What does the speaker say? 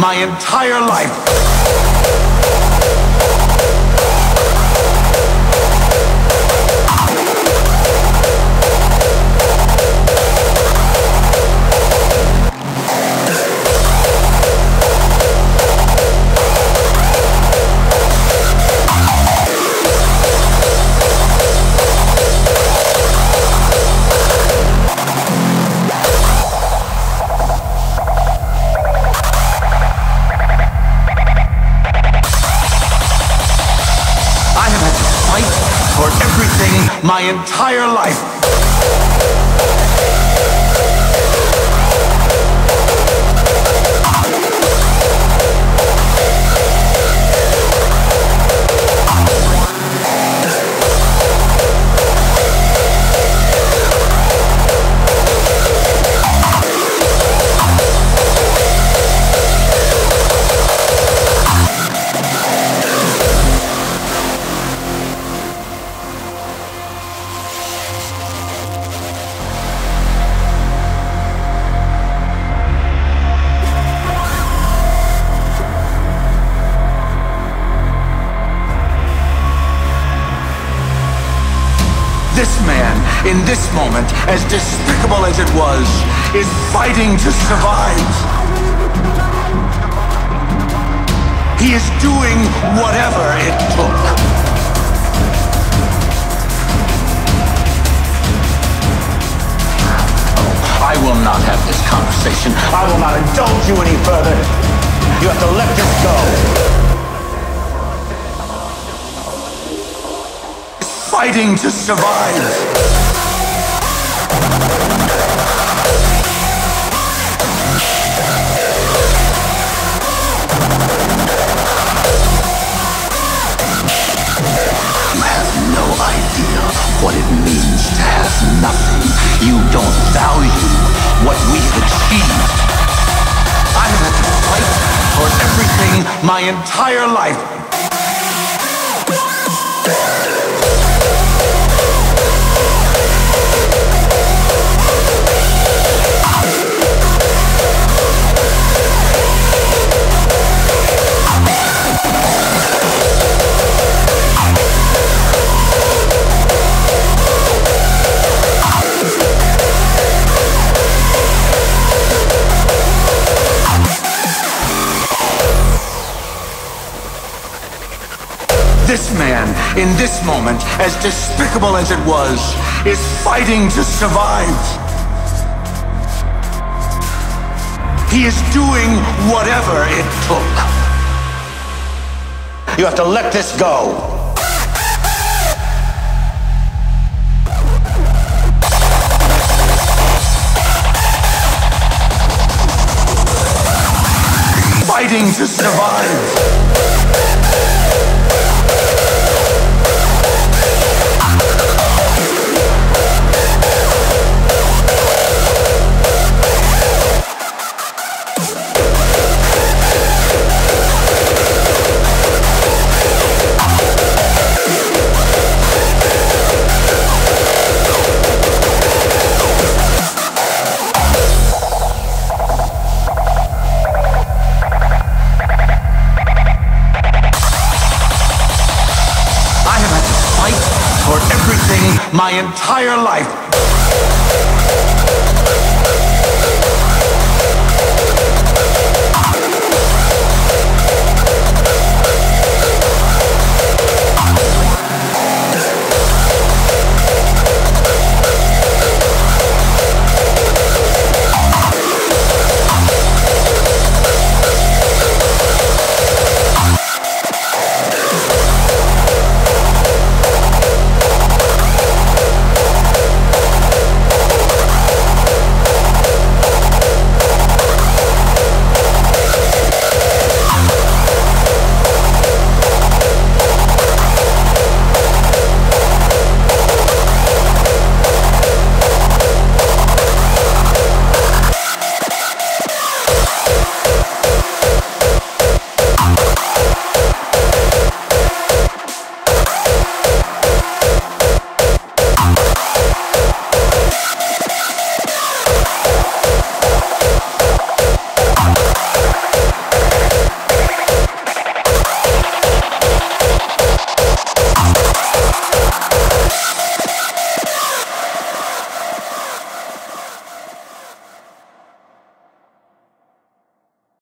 my entire life. My entire life. This man, in this moment, as despicable as it was, is fighting to survive. He is doing whatever it took. Oh, I will not have this conversation. I will not indulge you any further. You have to let this go. Fighting to survive. My entire life. This man, in this moment, as despicable as it was, is fighting to survive. He is doing whatever it took. You have to let this go. Fighting to survive. My entire life.